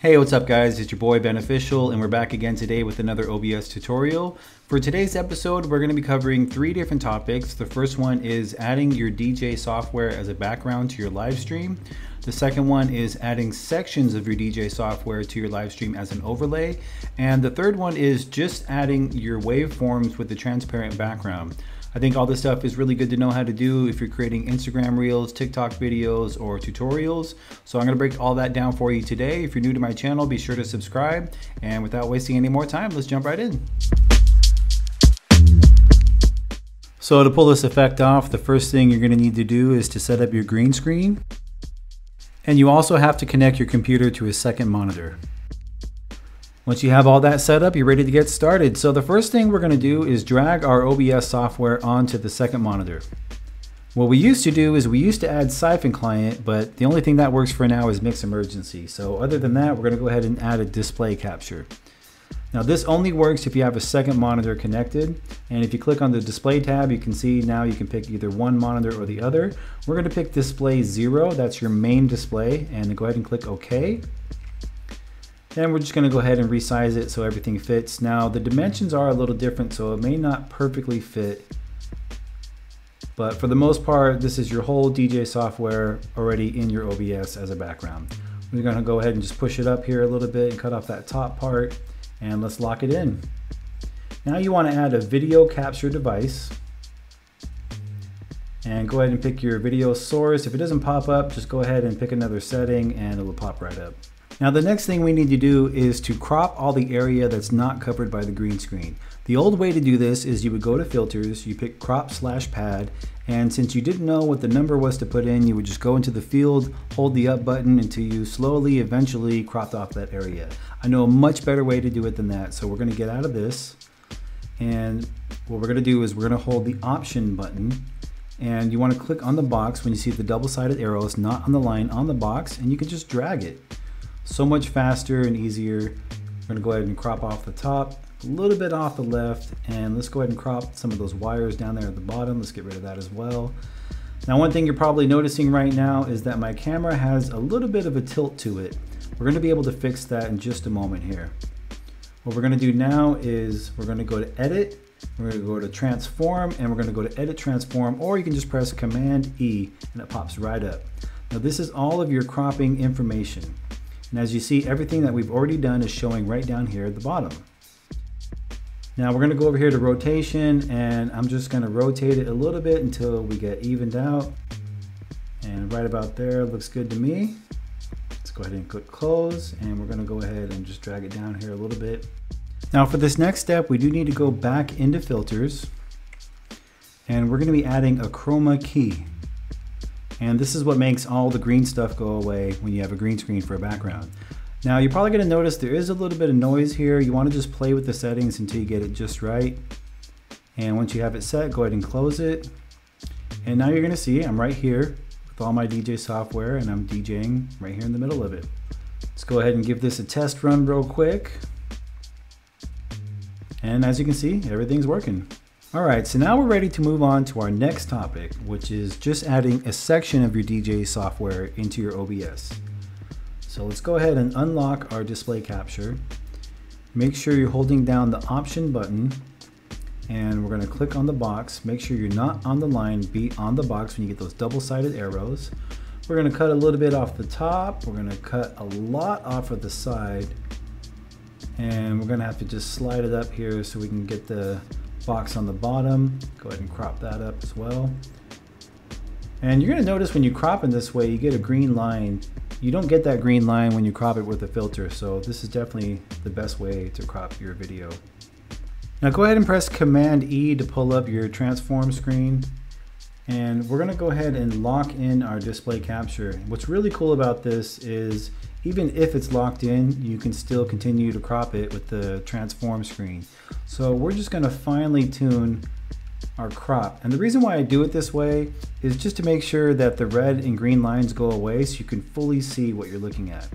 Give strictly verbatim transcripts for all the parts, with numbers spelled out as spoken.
Hey, what's up guys, it's your boy Beneficial and we're back again today with another O B S tutorial. For today's episode, we're going to be covering three different topics. The first one is adding your D J software as a background to your live stream. The second one is adding sections of your D J software to your live stream as an overlay. And the third one is just adding your waveforms with the transparent background. I think all this stuff is really good to know how to do if you're creating Instagram reels, TikTok videos, or tutorials. So I'm gonna break all that down for you today. If you're new to my channel, be sure to subscribe. And without wasting any more time, let's jump right in. So to pull this effect off, the first thing you're gonna need to do is to set up your green screen. And you also have to connect your computer to a second monitor. Once you have all that set up, you're ready to get started. So the first thing we're going to do is drag our O B S software onto the second monitor. What we used to do is we used to add Siphon Client, but the only thing that works for now is Mix Emergency. So other than that, we're going to go ahead and add a display capture. Now this only works if you have a second monitor connected. And if you click on the display tab, you can see now you can pick either one monitor or the other. We're going to pick display zero. That's your main display, and go ahead and click OK. Then we're just going to go ahead and resize it so everything fits. Now the dimensions are a little different, so it may not perfectly fit, but for the most part, this is your whole D J software already in your O B S as a background. We're going to go ahead and just push it up here a little bit and cut off that top part, and let's lock it in. Now you want to add a video capture device, and go ahead and pick your video source. If it doesn't pop up, just go ahead and pick another setting and it'll pop right up. Now the next thing we need to do is to crop all the area that's not covered by the green screen. The old way to do this is you would go to filters, you pick crop slash pad, and since you didn't know what the number was to put in, you would just go into the field, hold the up button until you slowly, eventually cropped off that area. I know a much better way to do it than that, so we're gonna get out of this. And what we're gonna do is we're gonna hold the option button, and you wanna click on the box when you see the double-sided arrows, not on the line, on the box, and you can just drag it. So much faster and easier. We're gonna go ahead and crop off the top, a little bit off the left, and let's go ahead and crop some of those wires down there at the bottom. Let's get rid of that as well. Now, one thing you're probably noticing right now is that my camera has a little bit of a tilt to it. We're gonna be able to fix that in just a moment here. What we're gonna do now is we're gonna go to edit, we're gonna go to transform, and we're gonna go to edit transform, or you can just press Command E and it pops right up. Now, this is all of your cropping information. And as you see, everything that we've already done is showing right down here at the bottom. Now we're gonna go over here to rotation, and I'm just gonna rotate it a little bit until we get evened out. And right about there looks good to me. Let's go ahead and click close, and we're gonna go ahead and just drag it down here a little bit. Now for this next step, we do need to go back into filters, and we're gonna be adding a chroma key. And this is what makes all the green stuff go away when you have a green screen for a background. Now you're probably gonna notice there is a little bit of noise here. You wanna just play with the settings until you get it just right. And once you have it set, go ahead and close it. And now you're gonna see I'm right here with all my D J software, and I'm DJing right here in the middle of it. Let's go ahead and give this a test run real quick. And as you can see, everything's working. All right, so now we're ready to move on to our next topic, which is just adding a section of your D J software into your O B S. So let's go ahead and unlock our display capture. Make sure you're holding down the option button, and we're gonna click on the box. Make sure you're not on the line, be on the box when you get those double-sided arrows. We're gonna cut a little bit off the top. We're gonna cut a lot off of the side, and we're gonna have to just slide it up here so we can get the box on the bottom. Go ahead and crop that up as well. And you're going to notice when you crop in this way, you get a green line. You don't get that green line when you crop it with a filter, so this is definitely the best way to crop your video. Now go ahead and press Command E to pull up your transform screen, and we're going to go ahead and lock in our display capture. What's really cool about this is even if it's locked in, you can still continue to crop it with the transform screen. So we're just gonna finely tune our crop. And the reason why I do it this way is just to make sure that the red and green lines go away so you can fully see what you're looking at.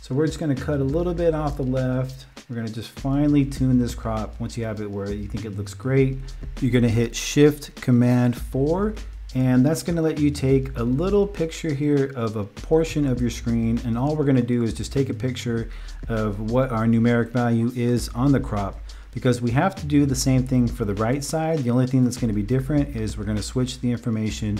So we're just gonna cut a little bit off the left. We're gonna just finely tune this crop. Once you have it where you think it looks great, you're gonna hit Shift Command four And that's gonna let you take a little picture here of a portion of your screen. And all we're gonna do is just take a picture of what our numeric value is on the crop, because we have to do the same thing for the right side. The only thing that's gonna be different is we're gonna switch the information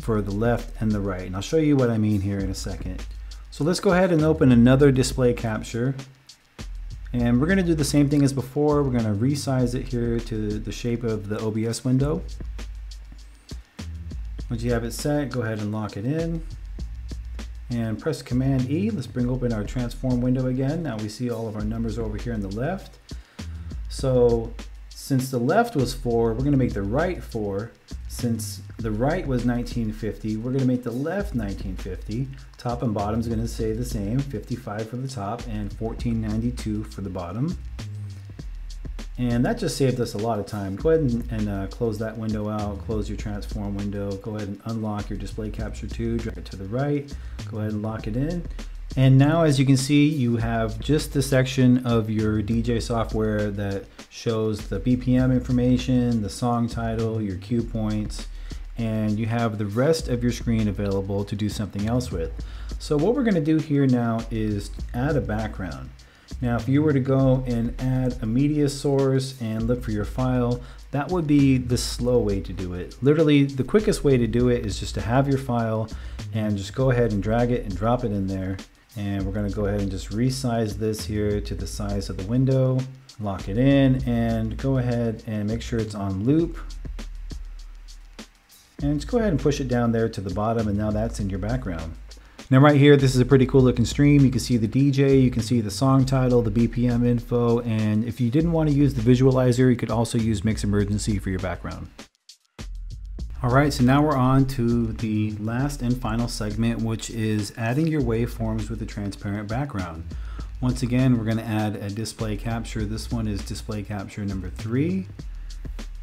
for the left and the right. And I'll show you what I mean here in a second. So let's go ahead and open another display capture. And we're gonna do the same thing as before. We're gonna resize it here to the shape of the O B S window. Once you have it set, go ahead and lock it in and press Command E. Let's bring open our transform window again. Now we see all of our numbers over here on the left. So since the left was four, we're gonna make the right four. Since the right was nineteen fifty, we're gonna make the left nineteen fifty. Top and bottom is gonna stay the same, fifty-five for the top and fourteen ninety-two for the bottom. And that just saved us a lot of time. Go ahead and, and uh, close that window out, close your transform window, go ahead and unlock your display capture too, drag it to the right, go ahead and lock it in. And now, as you can see, you have just the section of your D J software that shows the B P M information, the song title, your cue points, and you have the rest of your screen available to do something else with. So what we're gonna do here now is add a background. Now, if you were to go and add a media source and look for your file, that would be the slow way to do it. Literally, the quickest way to do it is just to have your file and just go ahead and drag it and drop it in there. And we're gonna go ahead and just resize this here to the size of the window, lock it in, and go ahead and make sure it's on loop. And just go ahead and push it down there to the bottom, and now that's in your background. Now right here, this is a pretty cool looking stream. You can see the D J, you can see the song title, the B P M info, and if you didn't want to use the visualizer, you could also use Mix Emergency for your background. All right, so now we're on to the last and final segment, which is adding your waveforms with a transparent background. Once again, we're gonna add a display capture. This one is display capture number three.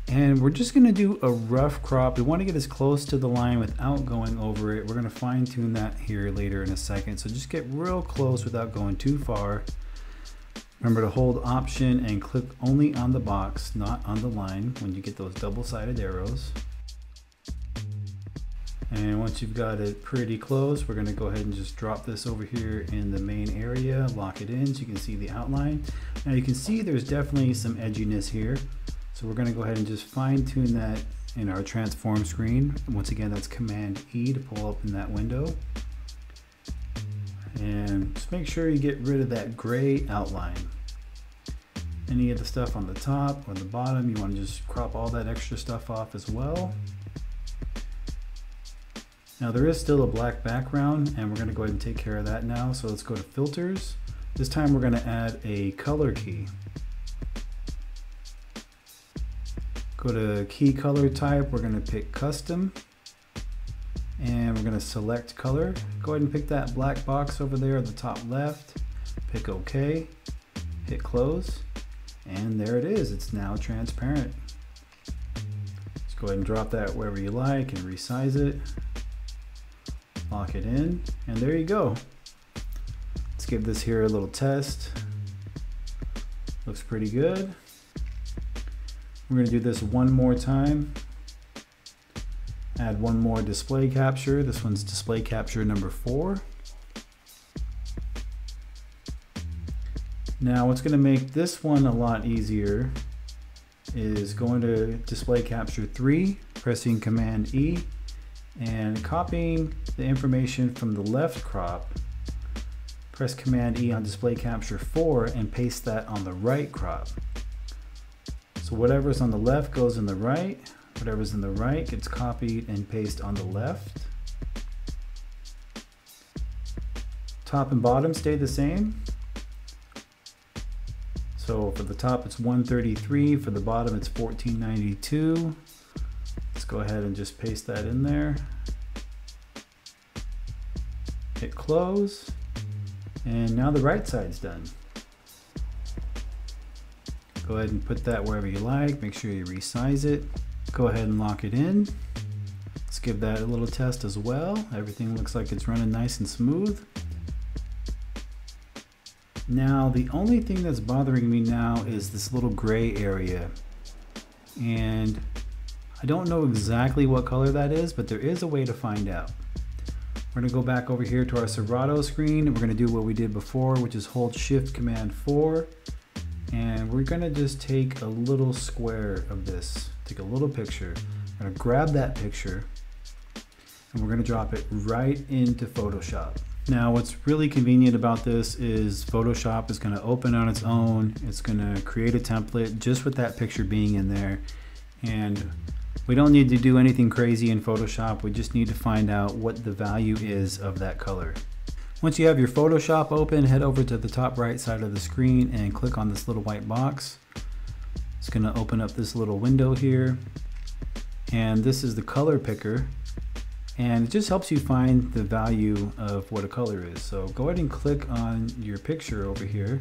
And we're just gonna do a rough crop. We wanna get as close to the line without going over it. We're gonna fine tune that here later in a second. So just get real close without going too far. Remember to hold Option and click only on the box, not on the line, when you get those double-sided arrows. And once you've got it pretty close, we're gonna go ahead and just drop this over here in the main area, lock it in so you can see the outline. Now you can see there's definitely some edginess here. So we're gonna go ahead and just fine tune that in our transform screen. Once again, that's Command E to pull up in that window. And just make sure you get rid of that gray outline. Any of the stuff on the top or the bottom, you wanna just crop all that extra stuff off as well. Now there is still a black background, and we're gonna go ahead and take care of that now. So let's go to Filters. This time we're gonna add a color key. Go to key color type, we're gonna pick custom, and we're gonna select color. Go ahead and pick that black box over there at the top left, pick OK, hit close, and there it is, it's now transparent. Let's go ahead and drop that wherever you like and resize it, lock it in, and there you go. Let's give this here a little test. Looks pretty good. We're gonna do this one more time. Add one more display capture. This one's display capture number four. Now what's gonna make this one a lot easier is going to display capture three, pressing Command E, and copying the information from the left crop. Press Command E on display capture four and paste that on the right crop. So whatever's on the left goes in the right, whatever's in the right gets copied and pasted on the left. Top and bottom stay the same. So for the top it's one thirty-three, for the bottom it's fourteen ninety-two. Let's go ahead and just paste that in there. Hit close, and now the right side's done. Go ahead and put that wherever you like. Make sure you resize it. Go ahead and lock it in. Let's give that a little test as well. Everything looks like it's running nice and smooth. Now, the only thing that's bothering me now is this little gray area. And I I don't know exactly what color that is, but there is a way to find out. We're gonna go back over here to our Serato screen, and we're gonna do what we did before, which is hold Shift Command four. And we're gonna just take a little square of this, take a little picture. I'm gonna grab that picture, and we're gonna drop it right into Photoshop. Now, what's really convenient about this is Photoshop is gonna open on its own. It's gonna create a template just with that picture being in there. And we don't need to do anything crazy in Photoshop. We just need to find out what the value is of that color. Once you have your Photoshop open, head over to the top right side of the screen and click on this little white box. It's gonna open up this little window here. And this is the color picker. And it just helps you find the value of what a color is. So go ahead and click on your picture over here.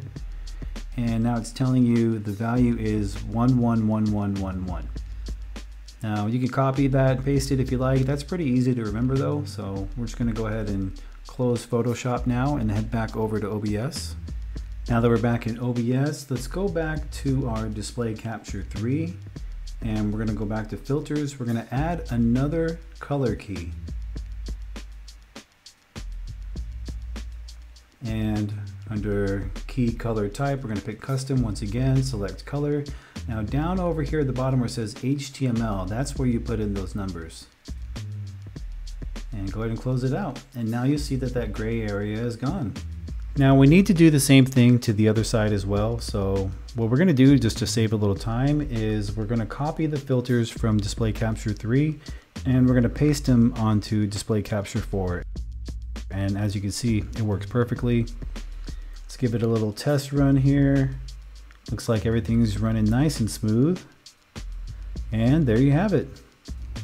And now it's telling you the value is one one one one one one. Now you can copy that, paste it if you like. That's pretty easy to remember though. So we're just gonna go ahead and close Photoshop now and head back over to O B S. Now that we're back in O B S, let's go back to our Display Capture three. And we're gonna go back to filters. We're gonna add another color key. And under key color type, we're gonna pick custom once again, select color. Now down over here at the bottom where it says H T M L, that's where you put in those numbers. And go ahead and close it out. And now you see that that gray area is gone. Now we need to do the same thing to the other side as well. So what we're gonna do just to save a little time is we're gonna copy the filters from Display Capture three and we're gonna paste them onto Display Capture four. And as you can see, it works perfectly. Let's give it a little test run here. Looks like everything's running nice and smooth. And there you have it.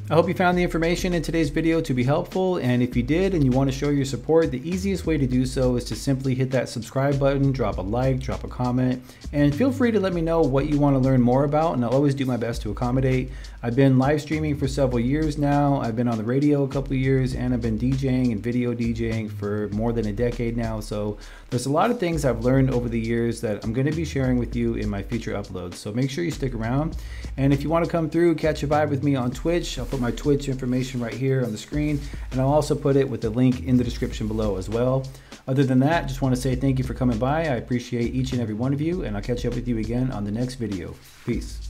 I hope you found the information in today's video to be helpful, and if you did and you want to show your support, the easiest way to do so is to simply hit that subscribe button, drop a like, drop a comment, and feel free to let me know what you want to learn more about, and I'll always do my best to accommodate. I've been live streaming for several years now, I've been on the radio a couple of years, and I've been DJing and video DJing for more than a decade now, so there's a lot of things I've learned over the years that I'm going to be sharing with you in my future uploads, so make sure you stick around, and if you want to come through, catch a vibe with me on Twitch. I'll put my Twitch information right here on the screen, and I'll also put it with the link in the description below as well. Other than that, just want to say thank you for coming by. I appreciate each and every one of you, and I'll catch up with you again on the next video. Peace.